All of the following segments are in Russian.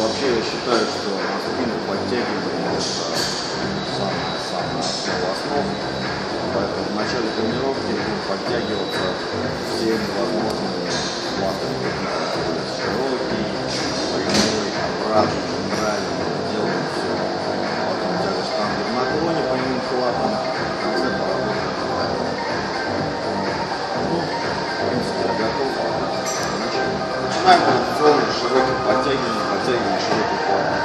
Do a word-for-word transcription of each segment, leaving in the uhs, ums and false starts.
Вообще, я считаю, что на спину подтягивание это самое-самое основа основ. Поэтому в начале тренировки будем подтягиваться всеми возможными платами. Широкий, прямой, обратный, правильно делаем все. Потом тяга штангу в наклоне по ним хватом. В конце поработаем хватом. Ну, в принципе, я готов. Начинаем. Начинаем традиционно широким подтягиванием, подтягиванием широким хватом.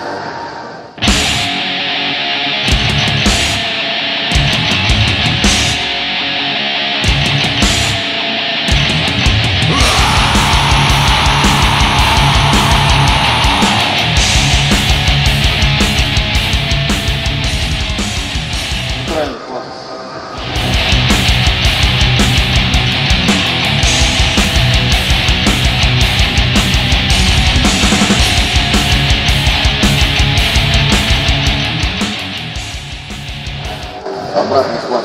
Обратный хват.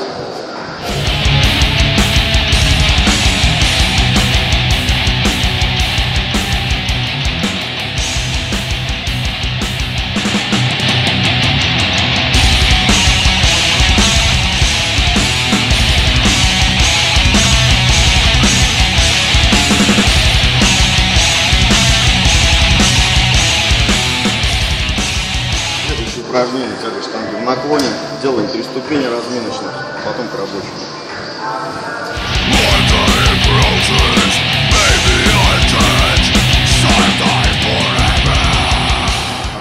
Следующее упражнение, тяга штанги в наклоне. Делаем три ступени разминочных, потом к рабочему.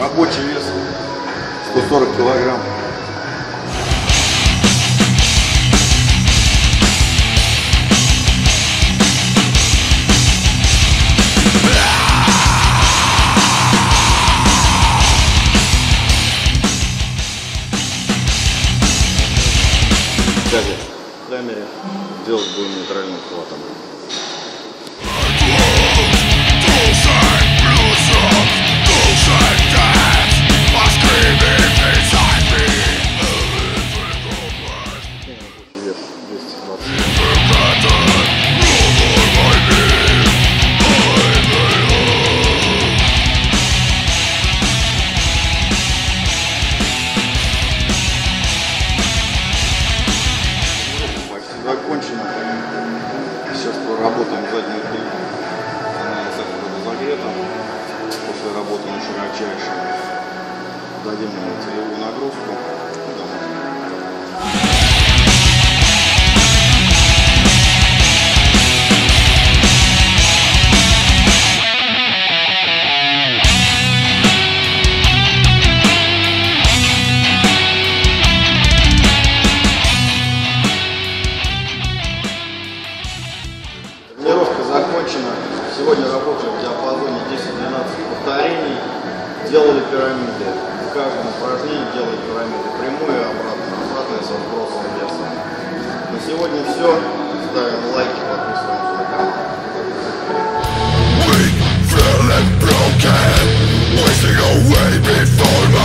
Рабочий вес сто сорок килограмм. Далее, в камере делать будем нейтральным хватом. Вес двести двадцать. Закончено. Сейчас поработаем заднюю пилю. Она и так будет загрета. После работы на широчайшем. Дадим ему целевую нагрузку. Закончено. Сегодня работаем в диапазоне десять-двенадцать повторений. Делали пирамиды. В каждом упражнении делали пирамиды прямую и обратную, обратную со сбросом веса. На сегодня все. Ставим лайки, подписываемся на канал.